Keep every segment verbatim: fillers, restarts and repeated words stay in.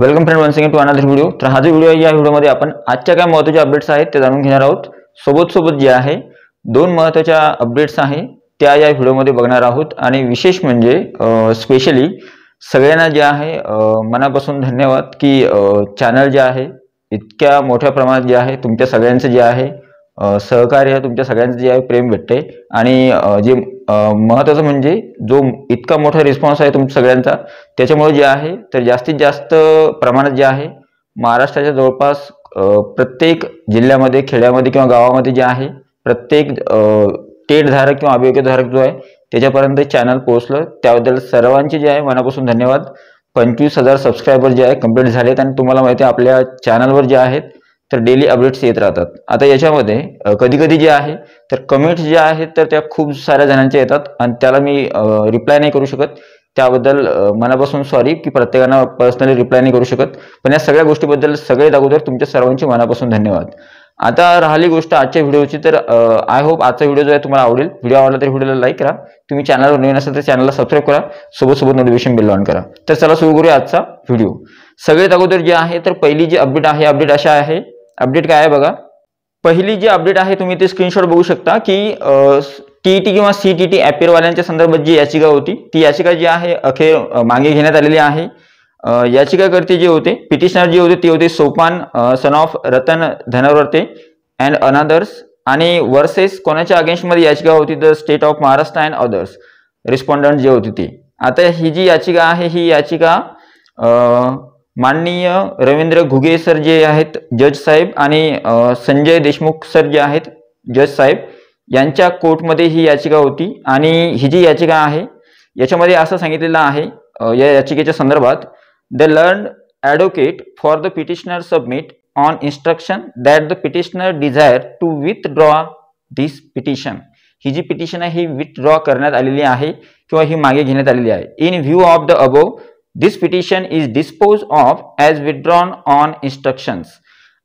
Welcome friend once again to another video. तर हा जो व्हिडिओ आहे या व्हिडिओमध्ये आपण आजच्या काय महत्त्वाच्या अपडेट्स आहेत ते जाणून घेणार आहोत। सोबत सोबत जे आहे दोन महत्त्वाच्या अपडेट्स आहे त्या या व्हिडिओमध्ये बघणार आहोत। आणि विशेष म्हणजे स्पेशली सगळ्यांना जे आहे मनापासून धन्यवाद की चॅनल जे आहे इतक्या मोठ्या प्रमाणात जे आहे तुमच्या सगळ्यांचं जे आहे सहकार्य तुमच्या सगळ्यांचं जे आहे प्रेम भेटते। आणि जे महत्त्वाचं म्हणजे जो इतका मोठा रिस्पॉन्स आहे तुमच्या सगळ्यांचा त्याच्यामुळे जे आहे तर जास्तीत जास्त प्रमाणात जे आहे महाराष्ट्राच्या जवळपास प्रत्येक जिल्ह्यामध्ये खेड्यामध्ये किंवा गावामध्ये जे आहे प्रत्येक टेट धारक किंवा अभियोगधारक जो आहे त्याच्यापर्यंत चॅनल पोहोचलं त्याबद्दल सर्वांचे जे आहे मनापासून धन्यवाद। पंचवीस हजार सबस्क्रायबर जे आहे कंप्लीट झालेत आणि तुम्हाला माहिती आहे आपल्या चॅनलवर जे आहेत तर डेली अपडेट्स येत राहतात। आता याच्यामध्ये कधी कधी जे आहे तर कमेंट्स जे आहेत तर त्या खूप साऱ्या जणांच्या येतात आणि त्याला मी रिप्लाय नाही करू शकत, त्याबद्दल मनापासून सॉरी की प्रत्येकांना पर्सनली रिप्लाय नाही करू शकत। पण या सगळ्या गोष्टीबद्दल सगळे अगोदर तुमच्या सर्वांचे मनापासून धन्यवाद। आता राहिली गोष्ट आजच्या व्हिडिओची, तर आय होप आजचा व्हिडिओ जो आहे तुम्हाला आवडेल। व्हिडिओ आवडला तर व्हिडिओला लाईक करा, तुम्ही चॅनलवर नवीन असाल तर चॅनलला सबस्क्राईब करा, सोबत सोबत नोटिफिकेशन बेल ऑन करा। तर चला सुरू करूया आजचा व्हिडिओ। सगळ्यात अगोदर जे आहे तर पहिली जी अपडेट आहे अपडेट अशा आहे, अपडेट काय आहे बघा। पहिली जी अपडेट आहे तुम्ही ते स्क्रीनशॉट बघू शकता की टीईटी किंवा सीटीटी ॲपियरवाल्यांच्या संदर्भात जी याचिका होती ती याचिका जी आहे अखेर मागे घेण्यात आलेली आहे। याचिकाकर्ते जे होते पिटिशनर जे होते ते होते Sopan son of Ratan Dhanwarte and others, आणि वर्सेस कोणाच्या अगेन्स्टमध्ये याचिका होती the state of Maharashtra and others respondent जे होती ती। आता ही जी याचिका आहे ही याचिका माननीय रवींद्र घुगे सर जे आहेत जज साहेब आणि संजय देशमुख सर जे आहेत जज साहेब यांच्या कोर्टमध्ये ही याचिका होती। आणि ही जी याचिका आहे याच्यामध्ये असं सांगितलेलं आहे या याचिकेच्या संदर्भात, The learned advocate for the petitioner submit on instruction that the petitioner desire to withdraw this petition. ही जी पिटिशन आहे ही विथड्रॉ करण्यात आलेली आहे किंवा ही मागे घेण्यात आलेली आहे। In view of the above this petition is dispose of as withdrawn on instructions.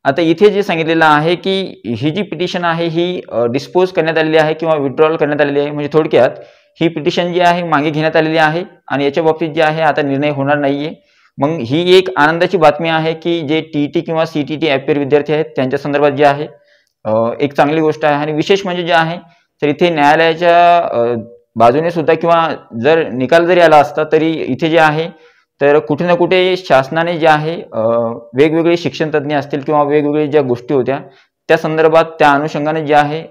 आता इथे जे सांगितलेलं आहे की ही जी पिटिशन आहे ही डिस्पोज करण्यात आलेली आहे किंवा विथड्रॉल करण्यात आलेली आहे, म्हणजे थोडक्यात ही पिटिशन जी आहे मागे घेण्यात आलेली आहे आणि याच्या बाबतीत जे आहे आता निर्णय होणार नाहीये। मग ही एक आनंदाची बातमी आहे की जे टीईटी किंवा सीटीटी ॲपियर विद्यार्थी आहेत त्यांच्या संदर्भात जे आहे एक चांगली गोष्ट आहे। आणि विशेष म्हणजे जे आहे तर इथे न्यायालयाच्या बाजूने सुद्धा किंवा जर निकाल जरी आला असता तरी इथे जे आहे तर कुठे ना कुठे शासनाने जे आहे वेगवेगळे शिक्षणतज्ञ असतील किंवा वेगवेगळ्या ज्या गोष्टी होत्या त्या संदर्भात त्या अनुषंगाने जे आहे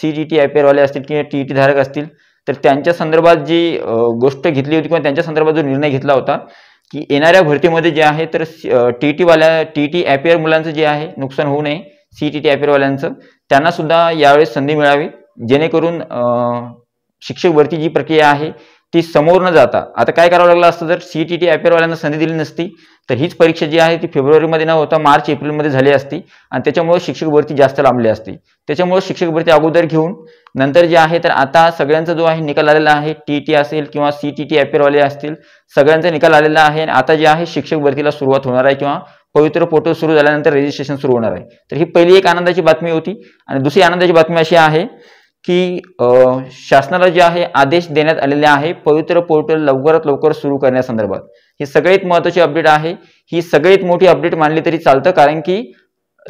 सीटीटी ॲपियरवाले असतील किंवा टीईटी धारक असतील तर त्यांच्या संदर्भात जी गोष्ट घेतली होती किंवा त्यांच्या संदर्भात जो निर्णय घेतला होता की येणाऱ्या भरतीमध्ये जे आहे तर टीईटी वाल्या टीईटी ॲपियर मुलांचं जे आहे नुकसान होऊ नये, सीटीटी ॲपियरवाल्यांचं त्यांना सुद्धा यावेळेस संधी मिळावी जेणेकरून शिक्षक भरती जी प्रक्रिया आहे ती समोर न जाता आता काय करावं लागलं असतं जर सीटीटी ॲपियरवाल्यांना संधी दिली नसती तर हीच परीक्षा जी आहे ती फेब्रुवारीमध्ये न होता मार्च एप्रिलमध्ये झाली असती आणि त्याच्यामुळे शिक्षक भरती जास्त लांबली असती। त्याच्यामुळे शिक्षक भरती अगोदर घेऊन नंतर जे आहे तर आता सगळ्यांचा जो आहे निकाल आलेला आहे, टीईटी असेल किंवा सीटीटी ॲपियरवाले असतील सगळ्यांचा निकाल आलेला आहे आणि आता जे आहे शिक्षक भरतीला सुरुवात होणार आहे किंवा पवित्र पोर्टल सुरू झाल्यानंतर रजिस्ट्रेशन सुरू होणार आहे। तर ही पहिली एक आनंदाची बातमी होती। आणि दुसरी आनंदाची बातमी अशी आहे की शासनाला जे आहे आदेश देण्यात आलेले आहे पवित्र पोर्टल लवकरात लवकर सुरू करण्यासंदर्भात। ही सगळ्यात महत्त्वाची अपडेट आहे, ही सगळ्यात मोठी अपडेट मानली तरी चालतं कारण की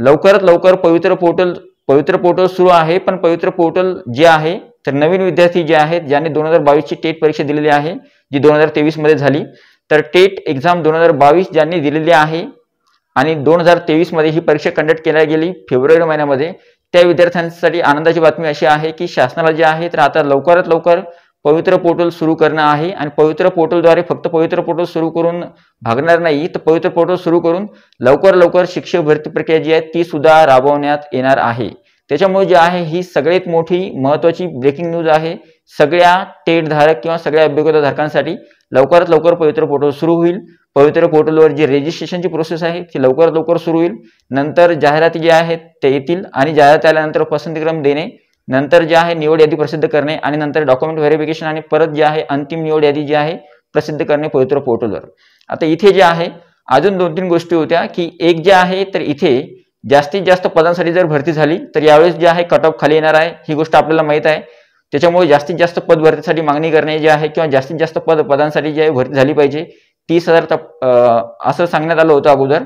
लवकरात लवकर पवित्र पोर्टल पवित्र पोर्टल सुरू आहे। पण पवित्र पोर्टल जे आहे तर नवीन विद्यार्थी जे आहेत ज्यांनी दोन हजार बावीसची टेट परीक्षा दिलेली आहे जी दोन हजार तेवीसमध्ये झाली तर टेट एक्झाम दोन हजार बावीस ज्यांनी दिलेली आहे आणि दोन हजार तेवीसमध्ये ही परीक्षा कंडक्ट केल्या गेली फेब्रुवारी महिन्यामध्ये त्या विद्यार्थ्यांसाठी आनंदाची बातमी अशी आहे की शासनाला जे आहे तर आता लवकरात लवकर पवित्र पोर्टल सुरू करणं आहे। आणि पवित्र पोर्टलद्वारे फक्त पवित्र पोर्टल सुरू करून भागणार नाही तर पवित्र पोर्टल सुरू करून लवकर लवकर शिक्षक भरती प्रक्रिया जी आहे ती सुद्धा राबवण्यात येणार आहे। त्याच्यामुळे जे आहे ही सगळ्यात मोठी महत्त्वाची ब्रेकिंग न्यूज आहे सगळ्या टेट धारक किंवा सगळ्या अभियोगता धारकांसाठी, लवकरात लवकर पवित्र पोर्टल सुरू होईल। पवित्र पोर्टलवर जी रजिस्ट्रेशनची प्रोसेस आहे ती लवकरात लवकर सुरू होईल, नंतर जाहिराती ज्या आहेत ते येतील आणि जाहिराती आल्यानंतर पसंतीक्रम देणे, नंतर जे आहे निवड यादी प्रसिद्ध करणे आणि नंतर डॉक्युमेंट व्हेरिफिकेशन आणि परत जे आहे अंतिम निवड यादी जी आहे प्रसिद्ध करणे पवित्र पोर्टलवर। आता इथे जे आहे अजून दोन तीन गोष्टी होत्या की एक जे आहे तर इथे जास्तीत जास्त पदांसाठी जर भरती झाली तर यावेळेस जे आहे कट ऑफ खाली येणार आहे ही गोष्ट आपल्याला माहित आहे। त्याच्यामुळे जास्तीत जास्त पद भरतीसाठी मागणी करणे जे आहे किंवा जास्तीत जास्त पद पदांसाठी जे आहे भरती झाली पाहिजे तीस हजार टप्पा असं सांगण्यात आलं होतं अगोदर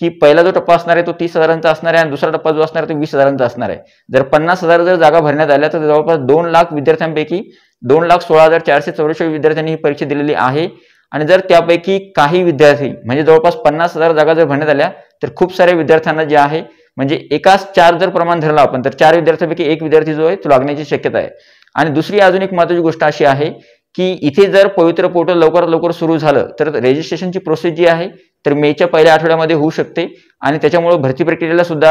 की पहिला जो टप्पा असणार आहे तो तीस हजारांचा असणार आहे आणि दुसरा टप्पा जो असणार आहे तो वीस हजारांचा असणार आहे। जर पन्नास हजार जर जागा भरण्यात आल्या तर जवळपास दोन लाख विद्यार्थ्यांपैकी दोन लाख सोळा हजार चारशे चौऱ्याऐंशी विद्यार्थ्यांनी ही परीक्षा दिलेली आहे। आणि जर त्यापैकी काही विद्यार्थी म्हणजे जवळपास पन्नास हजार जागा जर भरण्यात आल्या तर खूप सारे विद्यार्थ्यांना जे आहे म्हणजे एकाच चार जर प्रमाण धरला आपण तर चार विद्यार्थ्यांपैकी एक विद्यार्थी जो आहे तो लागण्याची शक्यता आहे। आणि दुसरी अजून एक महत्त्वाची गोष्ट अशी आहे की इथे जर पवित्र पोर्टल लवकरात लवकर सुरू झालं तर रजिस्ट्रेशनची प्रोसेस जी आहे तर मेच्या पहिल्या आठवड्यामध्ये होऊ शकते आणि त्याच्यामुळे भरती प्रक्रियेला सुद्धा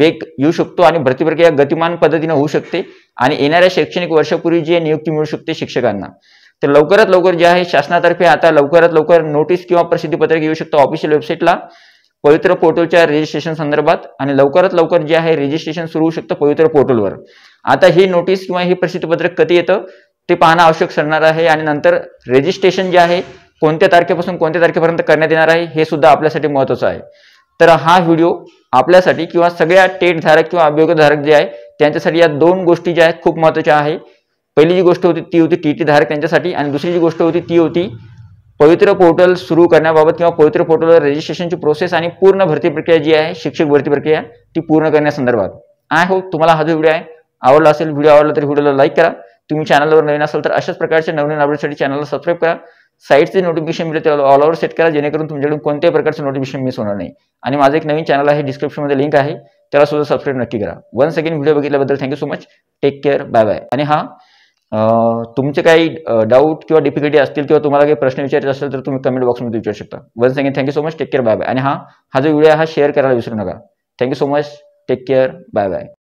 वेग येऊ शकतो आणि भरती प्रक्रिया गतिमान पद्धतीने होऊ शकते आणि येणाऱ्या शैक्षणिक वर्षापूर्वी जी नियुक्ती मिळू शकते शिक्षकांना तर लवकरात लवकर जे आहे शासनातर्फे आता लवकरात लवकर नोटीस किंवा प्रसिद्धी पत्रक येऊ शकतो ऑफिशियल वेबसाईटला पवित्र पोर्टलच्या रजिस्ट्रेशन संदर्भात आणि लवकरात लवकर जे आहे रजिस्ट्रेशन सुरू होऊ शकतं पवित्र पोर्टलवर। आता ही नोटीस किंवा हे प्रसिद्धी पत्रक कधी येतं ते पाहणं आवश्यक ठरणार आहे आणि नंतर रजिस्ट्रेशन जे आहे कोणत्या तारखेपासून कोणत्या तारखेपर्यंत करण्यात येणार आहे हे सुद्धा आपल्यासाठी महत्त्वाचं आहे। तर हा व्हिडिओ आपल्यासाठी किंवा सगळ्या टेट धारक किंवा अभियोगधारक जे आहे त्यांच्यासाठी या दोन गोष्टी ज्या आहेत खूप महत्त्वाच्या आहे। पहिली जी गोष्ट होती ती होती टीटी धारक त्यांच्यासाठी आणि दुसरी जी गोष्ट होती ती होती पवित्र पोर्टल सुरू करण्याबाबत किंवा पवित्र पोर्टलवर रजिस्ट्रेशनची प्रोसेस आणि पूर्ण भरती प्रक्रिया जी आहे शिक्षक भरती प्रक्रिया ती पूर्ण करण्यासंदर्भात। आय होप तुम्हाला हा जो व्हिडिओ आहे आवडला असेल। व्हिडिओ आवडला तर व्हिडिओला लाईक करा। तुम्ही चॅनलवर नवीन असाल तर अशाच प्रकारच्या नवीन अपडेटसाठी चॅनलला सबस्क्राईब करा। साईटचे नोटिफिकेशन मिळेल ते ऑल ओव्हर सेट करा जेणेकरून तुमच्याकडून कोणत्याही प्रकारचं नोटिफिकेशन मिस होणार नाही। आणि माझं एक नवीन चॅनल आहे डिस्क्रिप्शनमध्ये लिंक आहे त्याला सुद्धा सबस्क्राईब नक्की करा। वन सेकंड व्हिडिओ बघितल्याबद्दल thank you so much. Take care bye bye. आणि हा तुमचे काही डाऊट किंवा डिफिकल्टी असतील किंवा तुम्हाला काही प्रश्न विचारायचे असेल तर तुम्ही कमेंट बॉक्समध्ये विचारू शकता। One second thank you so much. Take care bye bye. आणि हा हा जो व्हिडिओ हा शेअर करायला विसरू नका। Thank you so much. Take care bye bye.